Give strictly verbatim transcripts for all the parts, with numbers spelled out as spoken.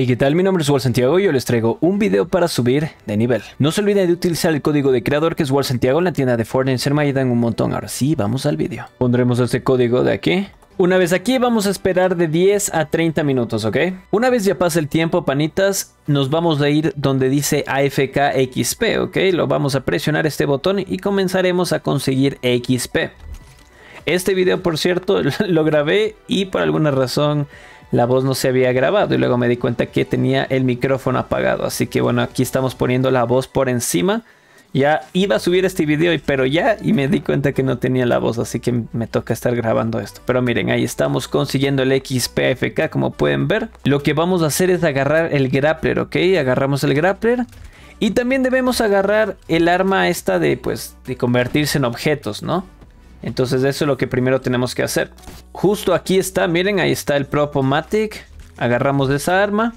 Hey, ¿qué tal? Mi nombre es WildSantiago y yo les traigo un video para subir de nivel. No se olviden de utilizar el código de creador que es WildSantiago en la tienda de Fortnite, se me ayudan un montón. Ahora sí, vamos al video. Pondremos este código de aquí. Una vez aquí vamos a esperar de diez a treinta minutos, ¿ok? Una vez ya pasa el tiempo, panitas, nos vamos a ir donde dice A F K X P, ¿ok? Lo vamos a presionar este botón y comenzaremos a conseguir X P. Este video, por cierto, lo grabé y por alguna razón la voz no se había grabado y luego me di cuenta que tenía el micrófono apagado. Así que bueno, aquí estamos poniendo la voz por encima. Ya iba a subir este video, pero ya y me di cuenta que no tenía la voz. Así que me toca estar grabando esto. Pero miren, ahí estamos consiguiendo el X P F K, como pueden ver. Lo que vamos a hacer es agarrar el grappler, ¿ok? Agarramos el grappler. Y también debemos agarrar el arma esta de, pues, de convertirse en objetos, ¿no? Entonces eso es lo que primero tenemos que hacer. Justo aquí está, miren, ahí está el Propomatic. Agarramos de esa arma.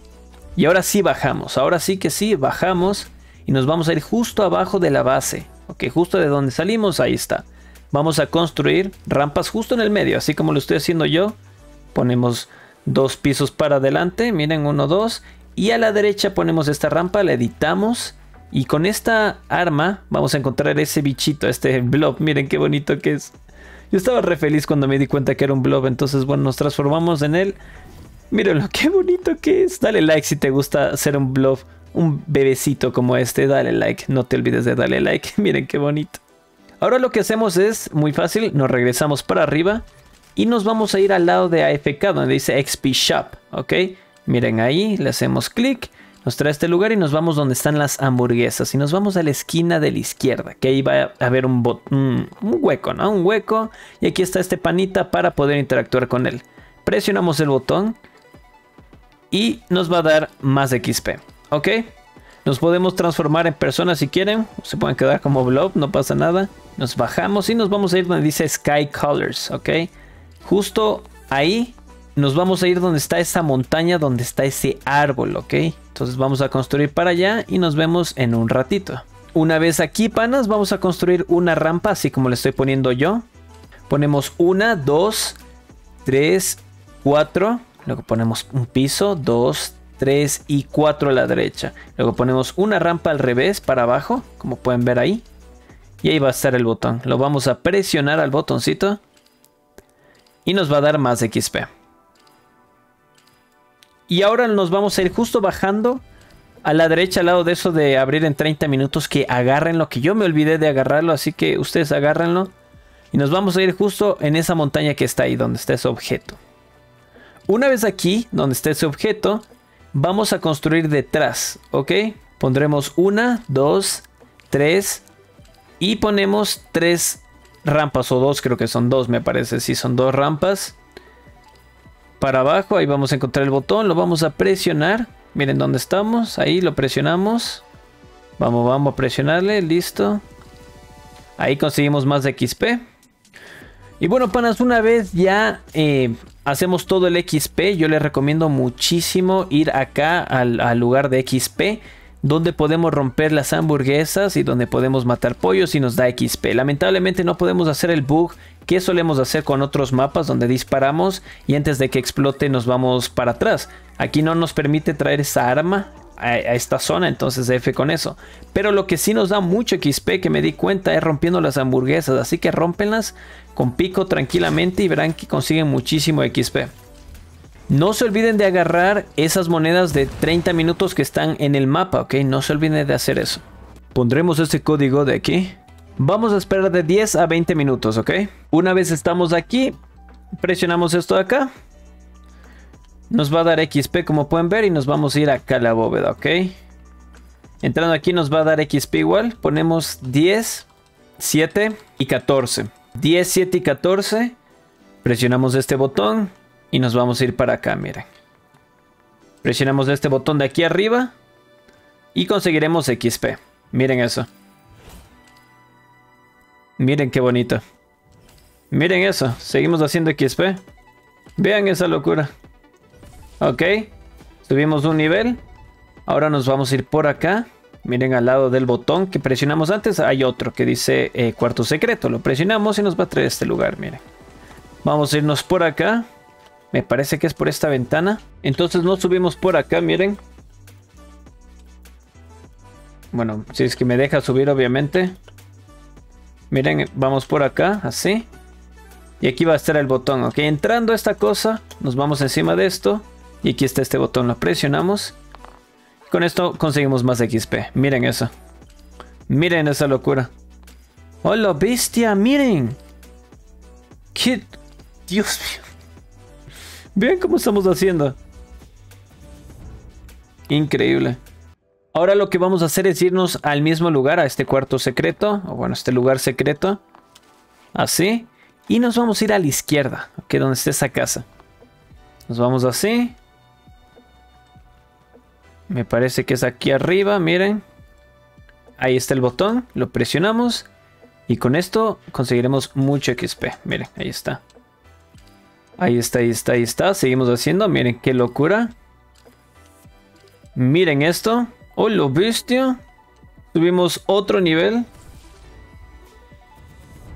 Y ahora sí bajamos, ahora sí que sí, bajamos. Y nos vamos a ir justo abajo de la base. Ok, justo de donde salimos, ahí está. Vamos a construir rampas justo en el medio, así como lo estoy haciendo yo. Ponemos dos pisos para adelante, miren, uno, dos. Y a la derecha ponemos esta rampa, la editamos. Y con esta arma vamos a encontrar ese bichito, este blob. Miren qué bonito que es. Yo estaba re feliz cuando me di cuenta que era un blob. Entonces, bueno, nos transformamos en él. Mírenlo, qué bonito que es. Dale like si te gusta ser un blob, un bebecito como este. Dale like, no te olvides de darle like. Miren qué bonito. Ahora lo que hacemos es muy fácil. Nos regresamos para arriba y nos vamos a ir al lado de A F K, donde dice X P Shop. Ok, miren ahí, le hacemos clic. Nos trae a este lugar y nos vamos donde están las hamburguesas. Y nos vamos a la esquina de la izquierda. Que ahí va a haber un, bot un, un hueco, ¿no? Un hueco. Y aquí está este panita para poder interactuar con él. Presionamos el botón. Y nos va a dar más X P. ¿Ok? Nos podemos transformar en personas si quieren. Se pueden quedar como blob, no pasa nada. Nos bajamos y nos vamos a ir donde dice Sky Colors. ¿Ok? Justo ahí. Nos vamos a ir donde está esa montaña, donde está ese árbol, ¿ok? Entonces vamos a construir para allá y nos vemos en un ratito. Una vez aquí, panas, vamos a construir una rampa, así como le estoy poniendo yo. Ponemos una, dos, tres, cuatro. Luego ponemos un piso, dos, tres y cuatro a la derecha. Luego ponemos una rampa al revés, para abajo, como pueden ver ahí. Y ahí va a estar el botón. Lo vamos a presionar al botoncito y nos va a dar más X P. Y ahora nos vamos a ir justo bajando a la derecha al lado de eso de abrir en treinta minutos, que agarren lo que yo me olvidé de agarrarlo, así que ustedes agárrenlo. Y nos vamos a ir justo en esa montaña que está ahí, donde está ese objeto. Una vez aquí, donde está ese objeto, vamos a construir detrás, ¿ok? Pondremos una, dos, tres y ponemos tres rampas o dos, creo que son dos, me parece, sí, son dos rampas. Para abajo, ahí vamos a encontrar el botón, lo vamos a presionar. Miren dónde estamos, ahí lo presionamos. Vamos, vamos a presionarle, listo. Ahí conseguimos más de X P. Y bueno, panas, una vez ya eh, hacemos todo el X P, yo les recomiendo muchísimo ir acá al, al lugar de X P, donde podemos romper las hamburguesas y donde podemos matar pollos y nos da X P. Lamentablemente no podemos hacer el bug que solemos hacer con otros mapas, donde disparamos y antes de que explote nos vamos para atrás. Aquí no nos permite traer esa arma a, a esta zona, entonces F con eso. Pero lo que sí nos da mucho X P, que me di cuenta, es rompiendo las hamburguesas. Así que rómpenlas con pico tranquilamente y verán que consiguen muchísimo X P. No se olviden de agarrar esas monedas de treinta minutos que están en el mapa, ¿ok? No se olviden de hacer eso. Pondremos este código de aquí. Vamos a esperar de diez a veinte minutos, ¿ok? Una vez estamos aquí, presionamos esto de acá. Nos va a dar X P, como pueden ver, y nos vamos a ir acá a la bóveda, ¿ok? Entrando aquí nos va a dar X P igual. Ponemos diez, siete y catorce. diez, siete y catorce. Presionamos este botón. Y nos vamos a ir para acá, miren. Presionamos este botón de aquí arriba. Y conseguiremos X P. Miren eso. Miren qué bonito. Miren eso. Seguimos haciendo X P. Vean esa locura. Ok. Subimos un nivel. Ahora nos vamos a ir por acá. Miren, al lado del botón que presionamos antes hay otro que dice eh, cuarto secreto. Lo presionamos y nos va a traer a este lugar, miren. Vamos a irnos por acá. Me parece que es por esta ventana. Entonces nos subimos por acá, miren. Bueno, si es que me deja subir, obviamente. Miren, vamos por acá, así. Y aquí va a estar el botón, ok. Entrando a esta cosa, nos vamos encima de esto. Y aquí está este botón, lo presionamos. Con esto conseguimos más X P. Miren eso. Miren esa locura. ¡Hola, bestia! ¡Miren! ¡Qué... Dios mío! Vean cómo estamos haciendo. Increíble. Ahora lo que vamos a hacer es irnos al mismo lugar, a este cuarto secreto. O bueno, este lugar secreto. Así. Y nos vamos a ir a la izquierda, que es donde está esa casa. Nos vamos así. Me parece que es aquí arriba, miren. Ahí está el botón, lo presionamos. Y con esto conseguiremos mucho X P. Miren, ahí está. Ahí está, ahí está, ahí está. Seguimos haciendo, miren qué locura. Miren esto. ¡Oh, lo bestia! Subimos otro nivel.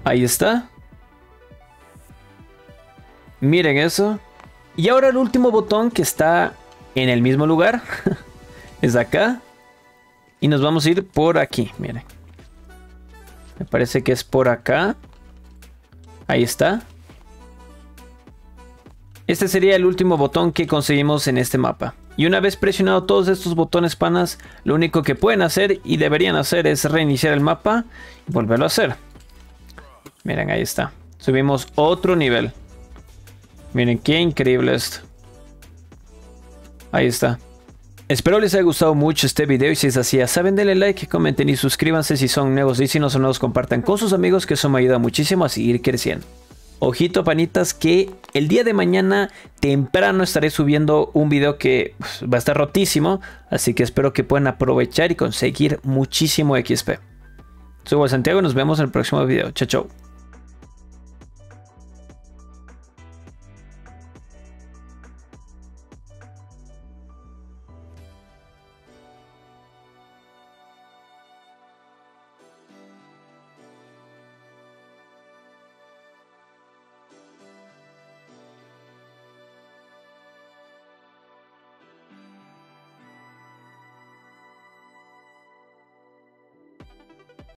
Ahí está. Miren eso. Y ahora el último botón que está en el mismo lugar. Es acá. Y nos vamos a ir por aquí, miren. Me parece que es por acá. Ahí está. Este sería el último botón que conseguimos en este mapa. Y una vez presionado todos estos botones, panas, lo único que pueden hacer y deberían hacer es reiniciar el mapa y volverlo a hacer. Miren, ahí está. Subimos otro nivel. Miren, qué increíble esto. Ahí está. Espero les haya gustado mucho este video y si es así ya saben, denle like, comenten y suscríbanse si son nuevos y si no son nuevos compartan con sus amigos, que eso me ayuda muchísimo a seguir creciendo. Ojito panitas que el día de mañana temprano estaré subiendo un video que pues, va a estar rotísimo, así que espero que puedan aprovechar y conseguir muchísimo X P. Soy WildSantiago y nos vemos en el próximo video. Chao, chao.